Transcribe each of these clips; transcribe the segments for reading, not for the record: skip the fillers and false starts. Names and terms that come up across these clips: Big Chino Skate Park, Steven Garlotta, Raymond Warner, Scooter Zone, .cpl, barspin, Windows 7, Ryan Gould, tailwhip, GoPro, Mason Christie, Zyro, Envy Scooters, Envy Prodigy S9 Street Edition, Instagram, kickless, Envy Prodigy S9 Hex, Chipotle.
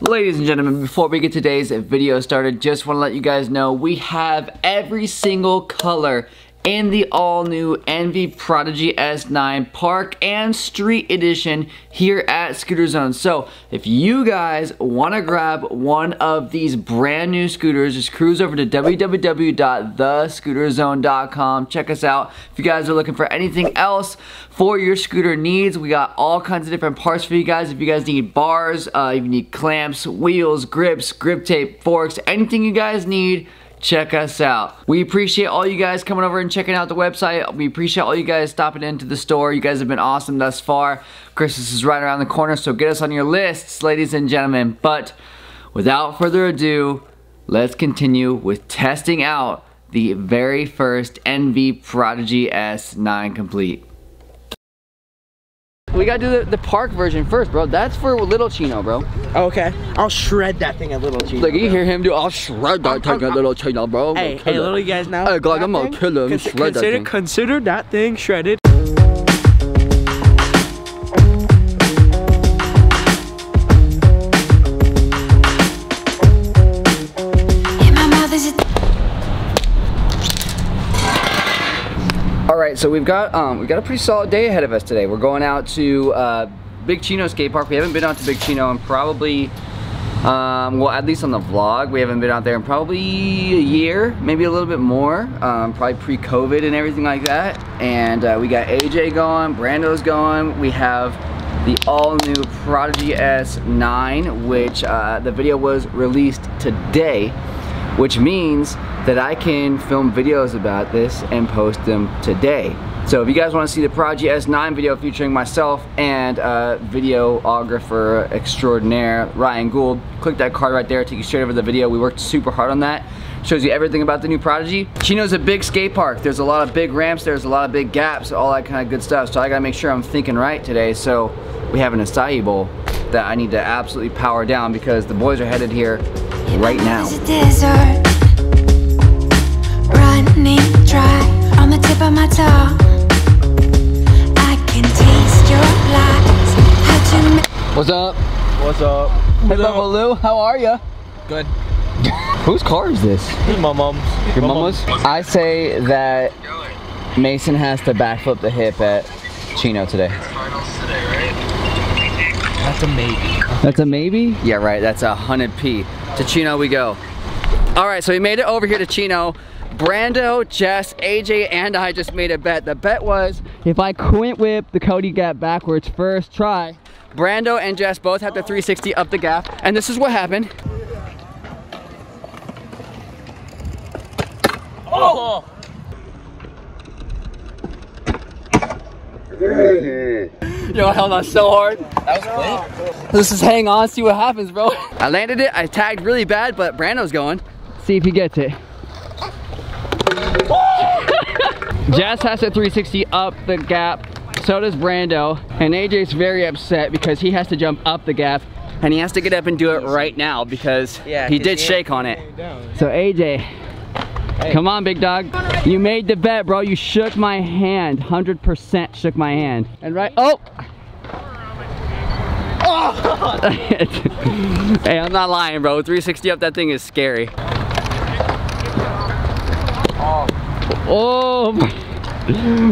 Ladies and gentlemen, before we get today's video started, just want to let you guys know we have every single color in the all-new Envy Prodigy S9 Park and Street Edition here at Scooter Zone. So if you guys want to grab one of these brand new scooters, just cruise over to www.thescooterzone.com. Check us out. If you guys are looking for anything else for your scooter needs, we got all kinds of different parts for you guys. If you guys need bars, if you need clamps, wheels, grips, grip tape, forks, anything you guys need, check us out. We appreciate all you guys coming over and checking out the website. We appreciate all you guys stopping into the store. You guys have been awesome thus far. Christmas is right around the corner, so get us on your lists, ladies and gentlemen. But without further ado, let's continue with testing out the very first Envy Prodigy S9 Complete. We gotta do the park version first, bro. That's for Little Chino, bro. Okay. I'll shred that thing at Little Chino. Like, you hear him, dude? I'll shred that thing at Little Chino, bro. Hey, little, you guys know. Hey, God, I'm gonna kill him. Shred that thing. Consider that thing shredded. So we've got a pretty solid day ahead of us today. We're going out to Big Chino Skate Park. We haven't been out to Big Chino in probably, well, at least on the vlog, we haven't been out there in probably a year, maybe a little bit more, probably pre-COVID and everything like that. And we got AJ going, Brando's going. We have the all-new Prodigy S9, which the video was released today, which means that I can film videos about this and post them today. So if you guys want to see the Prodigy S9 video featuring myself and videographer extraordinaire Ryan Gould, click that card right there, take you straight over the video. We worked super hard on that. Shows you everything about the new Prodigy. Chino's a big skate park. There's a lot of big ramps, there's a lot of big gaps, all that kind of good stuff. So I gotta make sure I'm thinking right today. So we have an acai bowl that I need to absolutely power down because the boys are headed here right now. Dry on the tip of my tongue. I can taste your lies. What's up? What's up? Hey, Bubba Lou, how are you? Good. Whose car is this? My mom's. Your mama's? I say that Mason has to backflip the hip at Chino today. That's a maybe. That's a maybe? Yeah, right. That's 100p. To Chino we go. All right, so we made it over here to Chino. Brando, Jess, AJ, and I just made a bet. The bet was if I quint whip the Cody Gap backwards first try, Brando and Jess both had the 360 up the gap, and this is what happened. Oh! Yo, I held on so hard. That was quick. Let's just hang on, see what happens, bro. I landed it, I tagged really bad, but Brando's going. See if he gets it. Jazz has a 360 up the gap, so does Brando, and AJ's very upset because he has to jump up the gap, and he has to get up and do it right now because he did shake on it. So AJ, come on, big dog. You made the bet, bro. You shook my hand, 100% shook my hand. And right, oh! Oh! Hey, I'm not lying, bro. 360 up, that thing is scary. Oh,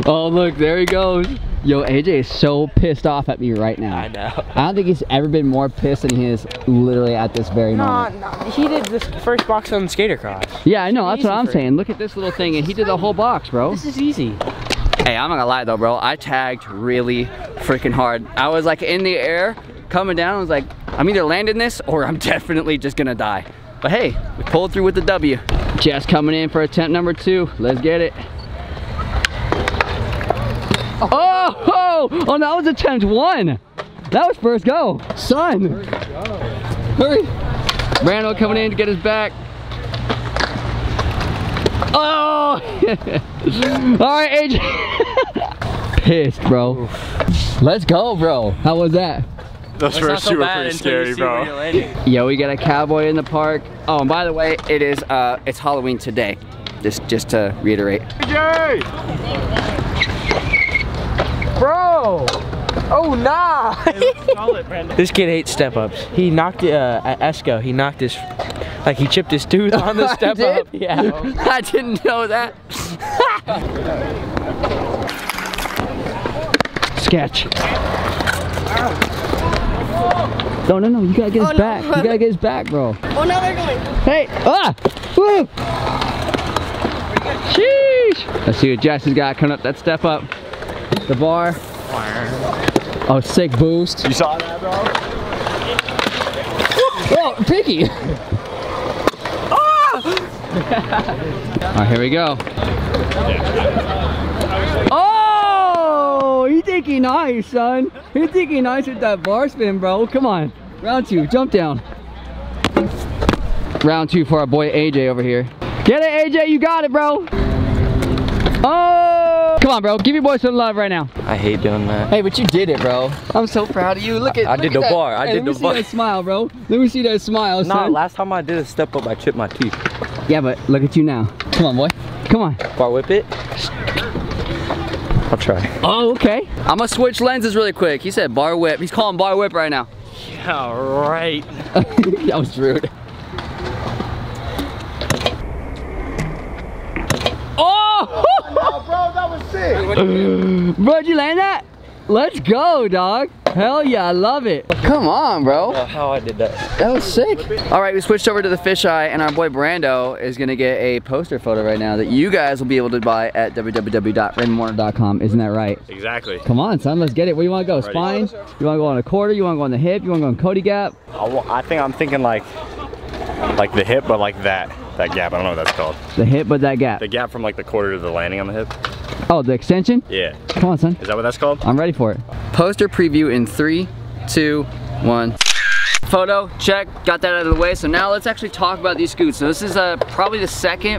oh look, there he goes. Yo, AJ is so pissed off at me right now. I know. I don't think he's ever been more pissed than he is literally at this very moment. No, he did this first box on Skater Cross. Yeah, I know, that's what I'm saying. Look at this little thing, and he did the whole box, bro. This is easy. Hey, I'm not gonna lie though, bro. I tagged really freaking hard. I was like in the air, coming down, I was like, I'm either landing this or I'm definitely just gonna die. But hey, we pulled through with the W. Jess coming in for attempt number two. Let's get it. Oh! Oh, oh, that was attempt one. That was first go. Son. Hurry. Randall coming in to get his back. Oh! All right, AJ. Pissed, bro. Oof. Let's go, bro. How was that? Those first two were pretty scary, bro. Yo, we got a cowboy in the park. Oh, and by the way, it is it's Halloween today. Just to reiterate. Bro! Oh, nah! This kid hates step-ups. He knocked, at Esco, he knocked his, like he chipped his tooth on the step-up. Yeah. I didn't know that. Sketch. No, no, no, you gotta get his back. You gotta get his back, bro. Oh, now they're going. Hey! Ah! Woo! Sheesh! Let's see what Jackson's got coming up that step up. The bar. Oh, sick boost. You saw that, bro? Oh, picky! Ah! Alright, here we go. Oh! He think he nice, son. He think he nice with that bar spin, bro. Come on. Round two, jump down. Round two for our boy AJ over here. Get it, AJ, you got it, bro. Oh! Come on, bro, give your boy some love right now. I hate doing that. Hey, but you did it, bro. I'm so proud of you. Look at I did the bar. Let me see that smile, bro. Let me see that smile, son. Last time I did a step up, I chipped my teeth. Yeah, but look at you now. Come on, boy. Come on. Bar whip it. I'll try. Oh, okay. I'm gonna switch lenses really quick. He said bar whip. He's calling bar whip right now. Yeah, right. That was rude. Bro, that was sick. Bro, did you land that? Let's go, dog. Hell yeah, I love it. Come on, bro. I don't know how I did that. That was sick. All right, we switched over to the fisheye, and our boy Brando is gonna get a poster photo right now that you guys will be able to buy at www.raymondwarner.com. Isn't that right? Exactly. Come on, son, let's get it. Where do you wanna go? Spine? You wanna go on a quarter? You wanna go on the hip? You wanna go on Cody gap? I think I'm thinking like the hip, but like that. That gap, I don't know what that's called. The hip, but that gap. The gap from like the quarter to the landing on the hip. Oh, the extension? Yeah. Come on, son. Is that what that's called? I'm ready for it. Poster preview in 3, 2, 1. Photo, check, got that out of the way. So now let's actually talk about these scoots. So this is probably the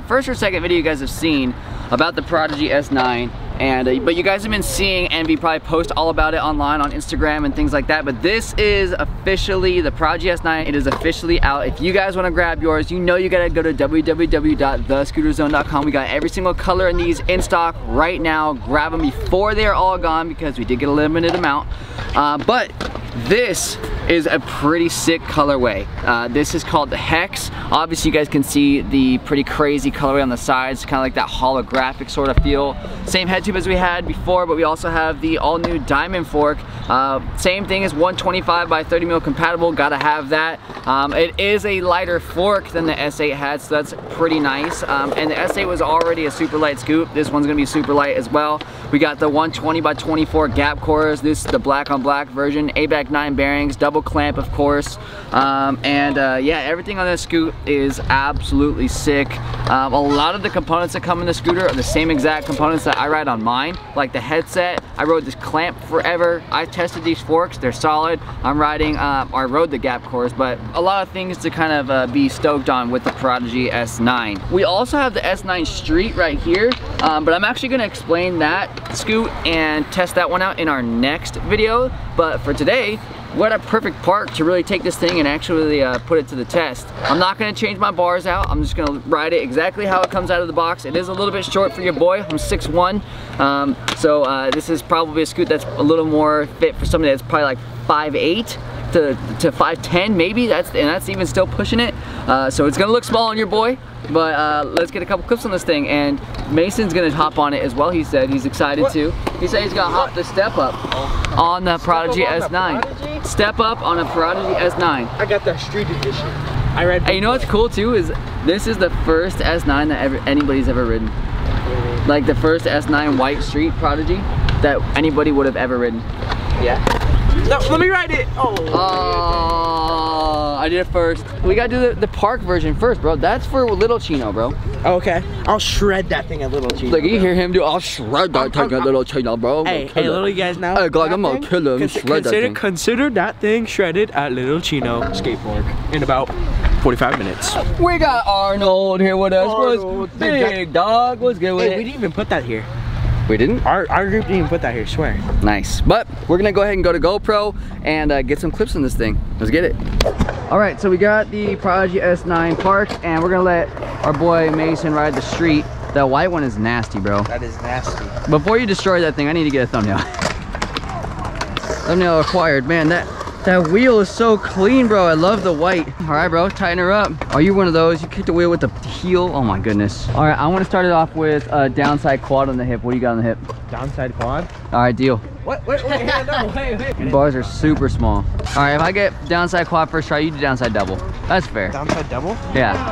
first or second video you guys have seen about the Prodigy S9. And, but you guys have been seeing Envy probably post all about it online on Instagram and things like that, but this is officially the Prodigy S9. It is officially out. If you guys wanna grab yours, you know you gotta go to www.thescooterzone.com. We got every single color in these in stock right now. Grab them before they're all gone because we did get a limited amount. But this is a pretty sick colorway. This is called the Hex. Obviously you guys can see the pretty crazy colorway on the sides, kind of like that holographic sort of feel. Same head tube as we had before, but we also have the all new diamond fork. Same thing as 125 by 30 mil compatible, gotta have that. It is a lighter fork than the S8 had, so that's pretty nice. And the S8 was already a super light scoop. This one's gonna be super light as well. We got the 120 by 24 gap cores. This is the black on black version, ABAC 9 bearings, double clamp of course, yeah, everything on this scoot is absolutely sick. A lot of the components that come in the scooter are the same exact components that I ride on mine, like the headset. I rode this clamp forever. I tested these forks, they're solid. I'm riding, I rode the gap cores, but a lot of things to kind of be stoked on with the Prodigy S9. We also have the S9 Street right here, but I'm actually gonna explain that scoot and test that one out in our next video. But for today, what a perfect park to really take this thing and actually put it to the test. I'm not gonna change my bars out. I'm just gonna ride it exactly how it comes out of the box. It is a little bit short for your boy. I'm 6'1". This is probably a scoot that's a little more fit for somebody that's probably like 5'8". To 5'10" maybe, that's even still pushing it. So it's gonna look small on your boy, but let's get a couple clips on this thing, and Mason's gonna hop on it as well. He said he's excited too. He said he's gonna hop the step up on the Prodigy S9. Step up on a Prodigy S9. I got that Street Edition. I read. Hey, you know what's cool too is this is the first S9 that anybody's ever ridden. Like the first S9 white Street Prodigy that anybody would have ever ridden. Yeah. No, let me ride it. Oh, I did it first. We gotta do the park version first, bro. That's for Little Chino, bro. Okay, I'll shred that thing at Little Chino. Like you hear him do, I'll shred that thing at Little Chino, bro. Hey, little, you guys know. Hey, God, I'm gonna kill him. Consider that thing shredded at Little Chino skate park in about 45 minutes. We got Arnold here with us. Arnold, big dog. What's good with it? We didn't even put that here. We didn't? Our group didn't even put that here, swear. Nice, but we're gonna go ahead and go to GoPro and get some clips on this thing. Let's get it. All right, so we got the Prodigy S9 parked, and we're gonna let our boy Mason ride the Street. The white one is nasty, bro. That is nasty. Before you destroy that thing, I need to get a thumbnail. I'm now acquired. Man, that wheel is so clean, bro. I love the white. All right, bro, tighten her up. Are you one of those? You kick the wheel with the heel. Oh my goodness. All right, I want to start it off with a downside quad on the hip. What do you got on the hip? Downside quad? All right, deal. What? Wait, no, wait. Bars are super small. All right, if I get downside quad first try, you do downside double. That's fair. Downside double? Yeah.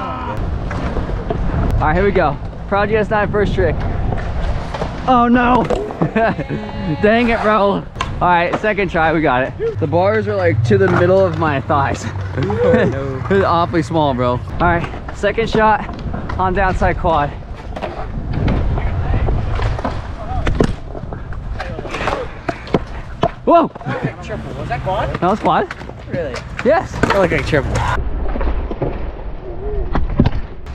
All right, here we go. Prodigy S9 first trick. Oh no. Dang it, bro. All right, second try, we got it. The bars are like to the middle of my thighs. Oh, no. It's awfully small, bro. All right, second shot on downside quad. Whoa! That was like triple. Was that quad? That was quad. Really? Yes. That looked like triple.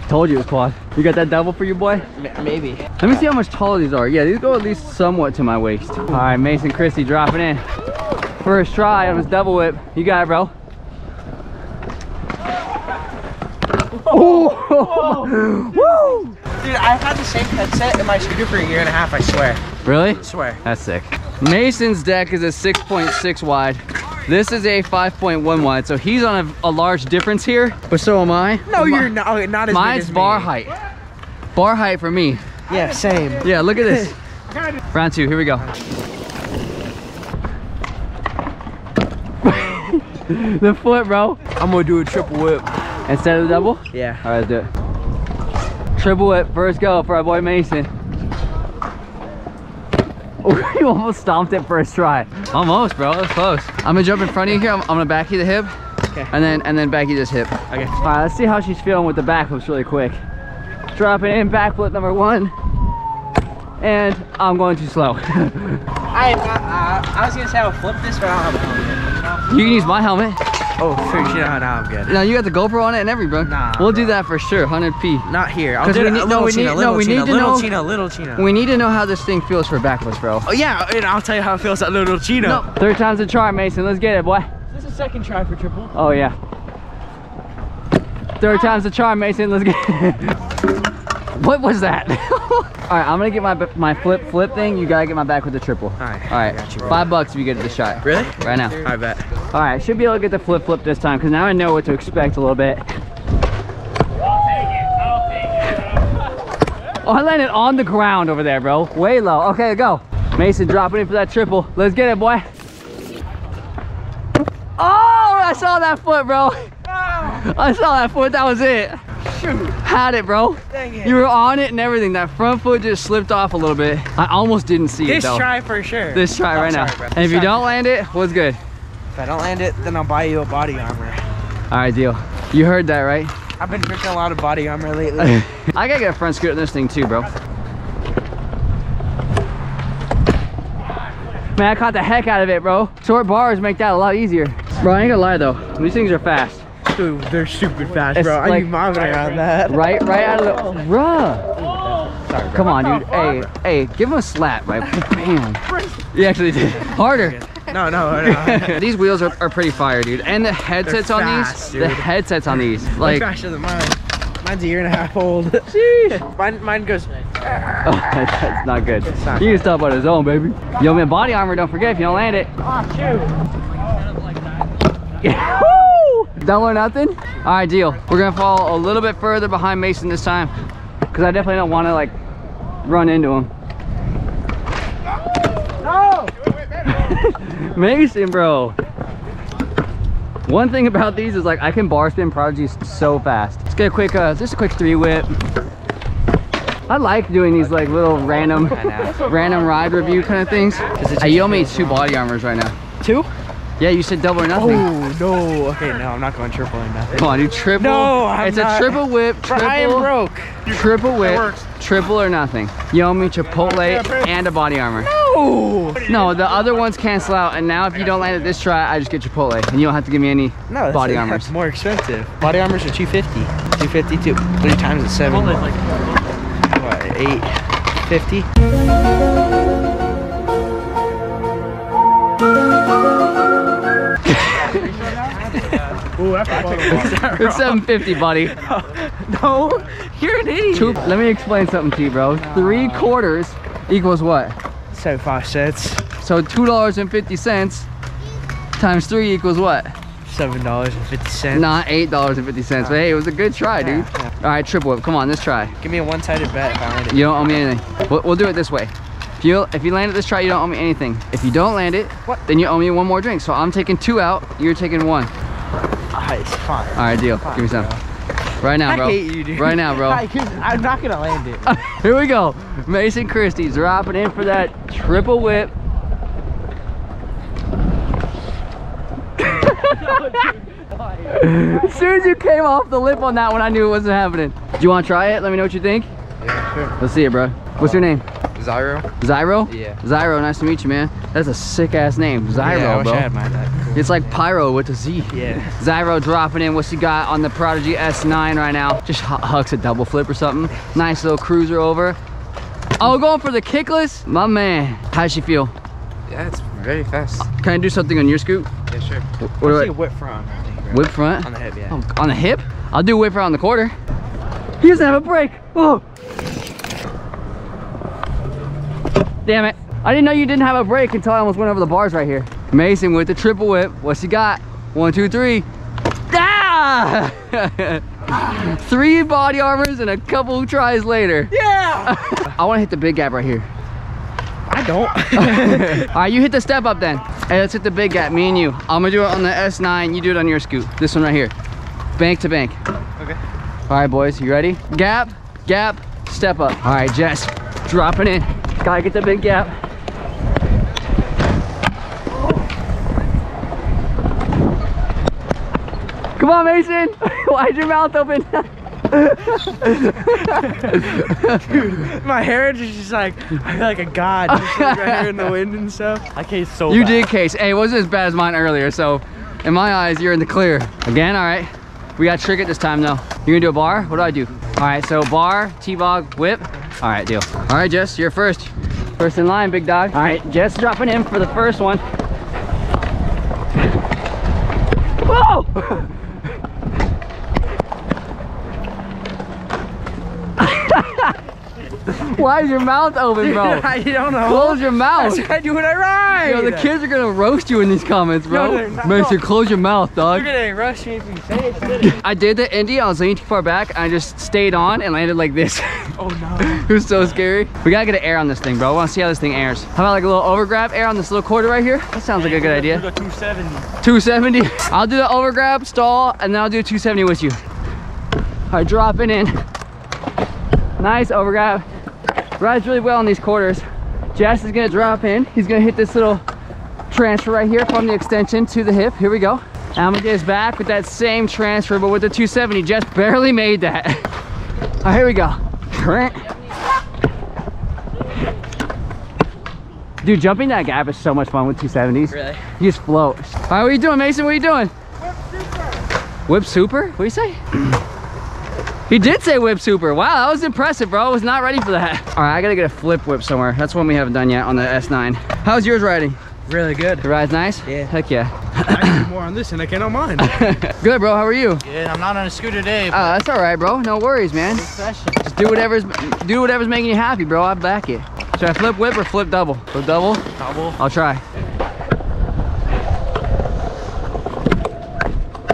Told you it was quad. You got that double for you, boy? Maybe. Let me see how much taller these are. Yeah, these go at least somewhat to my waist. All right, Mason Christie dropping in. First try on his double whip. You got it, bro. Oh! Woo! Dude, I've had the same headset in my scooter for a year and a half, I swear. Really? I swear. That's sick. Mason's deck is a 6.6 wide. This is a 5.1 wide, so he's on a large difference here, but so am I. No, you're not. Not as mine's big as bar me. Height. Bar height for me. Yeah, same. Yeah, look at this. Round two, here we go. The foot, bro. I'm gonna do a triple whip. Instead of the double? Yeah. All right, let's do it. Triple whip, first go for our boy Mason. You almost stomped it first try. Almost, bro. That was close. I'm gonna jump in front of you here. I'm gonna back you the hip, okay, and then back you this hip. Okay. All right. Let's see how she's feeling with the back flips really quick. Dropping in backflip number one, and I'm going too slow. I was gonna say I'll flip this, but I don't have a helmet. You can use my helmet. Oh, shoot, you know, now I'm good. No, you got the GoPro on it and every bro. Nah, we'll do that for sure, 100p. Not here. I'll do it. Little Chino. We need to know how this thing feels for backless, bro. Oh yeah, and I'll tell you how it feels at Little Chino. No. Third time's a charm, Mason. Let's get it, boy. Is this a second try for triple? Oh yeah. Third time's a charm, Mason. Let's get it. What was that? All right, I'm gonna get my flip thing. You gotta get my back with the triple. All right. All right. I got you, bro. $5 if you get the shot. Really? Right now. I bet. All right, should be able to get the flip this time because now I know what to expect a little bit. I'll take it. I'll take it. Oh, I landed on the ground over there, bro. Way low. Okay, go. Mason dropping in for that triple. Let's get it, boy. Oh, I saw that foot, bro. I saw that foot. That was it. Had it, bro. Dang it. You were on it and everything. That front foot just slipped off a little bit. I almost didn't see it, though. This try for sure. This try right now. And if you don't land it, what's good? If I don't land it, then I'll buy you a body armor. All right, deal. You heard that, right? I've been drinking a lot of body armor lately. I gotta get a front scoot on this thing too, bro. Man, I caught the heck out of it, bro. Short bars make that a lot easier. Bro, I ain't gonna lie though. These things are fast. Dude, they're stupid fast, it's bro. Like, I need my way on that. Right out of the... Bruh. Oh. Sorry, bro. Come on, dude. Hey, give him a slap, right? Bam. He actually did. Harder. No. These wheels are pretty fire, dude. And the headsets fast, on these. Dude. The headsets on these. Like, faster than mine. Mine's a year and a half old. Jeez. Mine goes... Oh, that's not good. Not you can stop on his own, baby. Yo, man, body armor, don't forget if you don't land it. Oh, shoot. Yeah. Double or nothing? All right, deal. We're gonna fall a little bit further behind Mason this time because I definitely don't want to like run into him. No! Mason, bro. One thing about these is like I can bar spin Prodigy so fast. Let's get a quick, just a quick three whip. I like doing these like little random ride review kind of things. You owe me two body armors right now. Two? Yeah, you said double or nothing. Oh, no. Okay, no, I'm not going triple or nothing. Come on, dude, triple. No, I'm not. It's a triple whip. Triple, I am broke. Triple whip, triple or nothing. You owe me Chipotle and a body armor. No. No, the other ones cancel out, and now if you don't land at this try, I just get Chipotle, and you don't have to give me any body armors. That's more expensive. Body armors are $250. $252. 3 times at 7. What, $850? Ooh, it's $750, buddy. No, you're an idiot. Let me explain something to you, bro. 3 quarters equals what? 75 cents. So $2.50 times 3 equals what? $7.50. Not $8.50. But hey, it was a good try, dude. Yeah. All right, triple whip. Come on, let's try. Give me a one-sided bet if I land it. You don't owe me anything. We'll do it this way. If you land it this try, you don't owe me anything. If you don't land it, then you owe me one more drink. So I'm taking 2 out. You're taking 1. It's fine. All right, deal. Fine, give me some. Right now, bro. I hate you, dude. Right now, bro. I'm not gonna land it. Here we go. Mason Christie dropping in for that triple whip. As soon as you came off the lip on that one, I knew it wasn't happening. Do you want to try it? Let me know what you think. Yeah, sure. Let's see it, bro. What's your name? Zyro. Zyro? Yeah. Zyro, nice to meet you, man. That's a sick ass name, Zyro, yeah, I wish I had mine that cool. It's like Pyro with a Z. Yeah. Zyro dropping in. What's he got on the Prodigy S9 right now? Just hucks a double flip or something. Nice little cruiser over. Oh, going for the kickless, my man. How does she feel? Yeah, it's very fast. Can I do something on your scoop? Yeah, sure. What do I see? Whip front. Whip front? On the hip, yeah. Oh, on the hip? I'll do whip front on the quarter. He doesn't have a break. Oh. Damn it. I didn't know you didn't have a break until I almost went over the bars right here. Mason with the triple whip. What's he got? 1, 2, 3. Ah! 3 body armors and a couple tries later. Yeah! I want to hit the big gap right here. I don't. All right, you hit the step up then. Hey, let's hit the big gap, me and you. I'm gonna do it on the S9, you do it on your scoop. This one right here. Bank to bank. Okay. All right, boys, you ready? Gap, gap, step up. All right, Jess, dropping in. Gotta get the big gap. Come on, Mason. Why'd your mouth open? Dude, my hair is just like, I feel like a god just right here in the wind and stuff. I cased so bad. You did case. Hey, it wasn't as bad as mine earlier, so in my eyes, you're in the clear. Again, all right. We got trick it this time, though. You're gonna do a bar? What do I do? All right, so bar, T-bog, whip. All right, deal. All right, Jess, you're first. First in line, big dog. All right, Jess dropping in for the first one. Whoa! Why is your mouth open, bro? Dude, I don't know. Close your mouth. That's what I do when I ride. Yo, the kids are gonna roast you in these comments, bro. No, Mason, close your mouth, dog. You're gonna roast me if you say it, I did the indie. I was leaning too far back. I just stayed on and landed like this. Oh, no. It was so scary. We gotta get an air on this thing, bro. I wanna see how this thing airs. How about like a little overgrab air on this little quarter right here? That sounds like a good idea. 270. 270? I'll do the overgrab, stall, and then I'll do 270 with you. All right, dropping in. Nice overgrab. Rides really well in these quarters. Jess is gonna drop in. He's gonna hit this little transfer right here from the extension to the hip. Here we go. And I'm gonna get his back with that same transfer, but with the 270. Jess barely made that. All right, here we go. Dude, jumping that gap is so much fun with 270s. Really? You just float. All right, what are you doing, Mason? What are you doing? Whip super. Whip super? What do you say? He did say whip super. Wow, that was impressive, bro. I was not ready for that. All right, I gotta get a flip whip somewhere. That's one we haven't done yet on the S9. How's yours riding? Really good. The ride's nice? Yeah. Heck yeah. I can do more on this than I can on mine. Good, bro. How are you? Good. I'm not on a scooter today. Oh, that's all right, bro. No worries, man. Just do whatever's making you happy, bro. I back it. Should I flip whip or flip double? Flip double? Double. I'll try.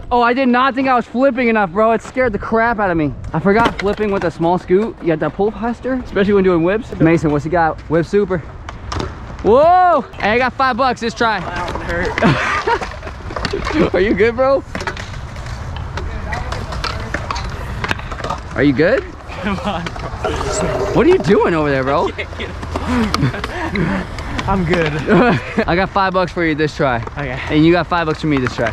Oh, I did not think I was flipping enough, bro. It scared the crap out of me. I forgot flipping with a small scoot. You had that pull pester, especially when doing whips. Mason, what's he got? Whip super. Whoa! Hey, I got $5. Just try. That one hurt. Are you good, bro? Are you good? Come on, bro. What are you doing over there, bro? I'm good. I got $5 for you this try. Okay. And you got $5 for me this try.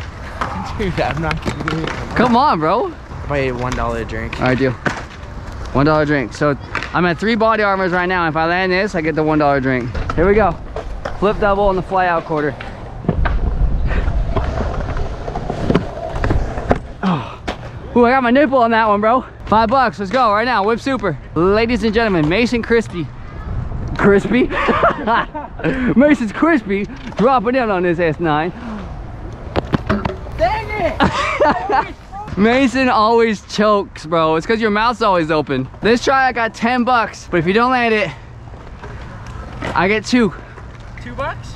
Dude, I'm not gonna do it. Come on, bro. Probably $1 a drink. All right, deal. $1 drink. So I'm at 3 body armors right now. If I land this, I get the $1 drink. Here we go. Flip double on the fly out quarter. Oh. Ooh, I got my nipple on that one, bro. $5. Let's go right now. Whip super. Ladies and gentlemen, Mason Christie. Crispy? Mason's Crispy dropping in on this S9. Mason always chokes, bro. It's because your mouth's always open. This try, I got $10, but if you don't land it, I get 2. $2?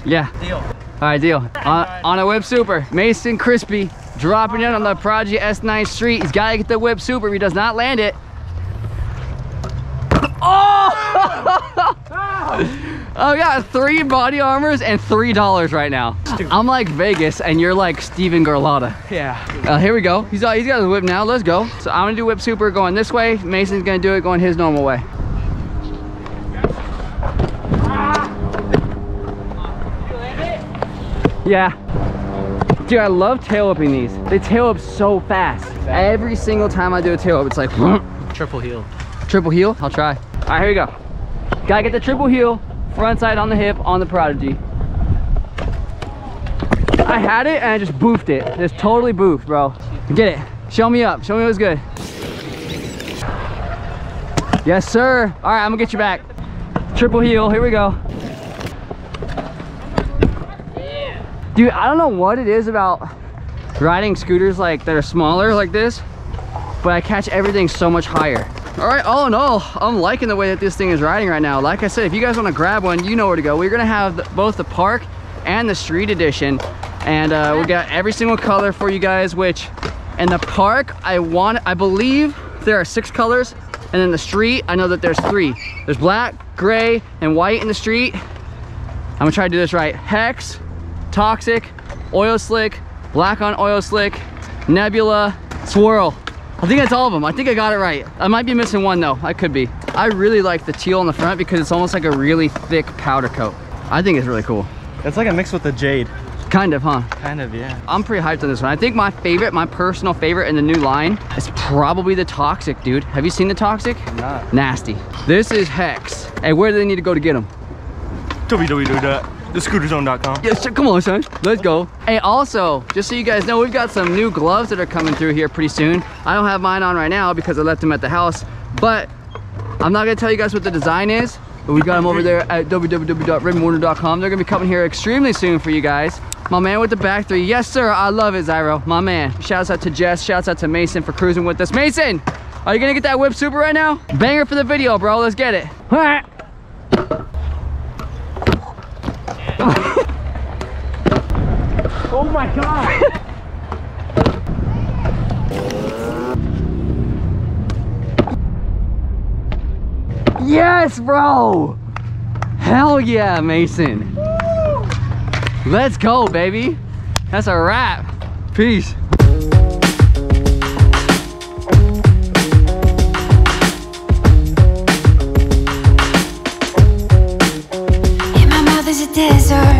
Yeah. Deal. All right, deal. On a whip super, Mason Christie dropping in on the Prodigy S9 Street. He's got to get the whip super if he does not land it. Oh! I got 3 body armors and $3 right now. I'm like Vegas and you're like Steven Garlotta. Yeah. Here we go. He's got his whip now. Let's go. So I'm going to do whip super going this way. Mason's going to do it going his normal way. Yeah. Dude, I love tail whipping these. They tail up so fast. Every single time I do a tail whip, it's like... Triple heel. Triple heel? I'll try. All right, here we go. Gotta get the triple heel, front side on the hip, on the Prodigy. I had it and I just boofed it. Just totally boofed, bro. Get it. Show me up. Show me what's good. Yes, sir. All right, I'm gonna get you back. Triple heel, here we go. Dude, I don't know what it is about riding scooters like that are smaller like this, but I catch everything so much higher. All right, all in all, I'm liking the way that this thing is riding right now. Like I said, if you guys want to grab one, you know where to go. We're going to have both the park and the street edition, and we got every single color for you guys, which in the park, I believe there are 6 colors, and then the street, I know that there's 3. There's black, gray, and white in the street. I'm going to try to do this right. Hex, Toxic, Oil Slick, Black on Oil Slick, Nebula, Swirl. I think that's all of them. I think I got it right. I might be missing one though. I could be. I really like the teal on the front because it's almost like a really thick powder coat. I think it's really cool. It's like a mix with the jade. Kind of, huh? Kind of, yeah. I'm pretty hyped on this one. I think my favorite, my personal favorite in the new line is probably the Toxic, dude. Have you seen the Toxic? No. Nasty. This is Hex. And where do they need to go to get them? www.thescooterzone.com. Yes, sir. Come on, son. Let's go. Hey, also, just so you guys know, we've got some new gloves that are coming through here pretty soon. I don't have mine on right now because I left them at the house, but I'm not going to tell you guys what the design is, but we got them over there at www.ribbonwarner.com. They're going to be coming here extremely soon for you guys. My man with the back 3. Yes, sir. I love it, Zyro. My man. Shouts out to Jess. Shouts out to Mason for cruising with us. Mason, are you going to get that whip super right now? Banger for the video, bro. Let's get it. All right. Oh my god! Yes, bro! Hell yeah, Mason! Woo! Let's go, baby! That's a wrap! Peace! Desert.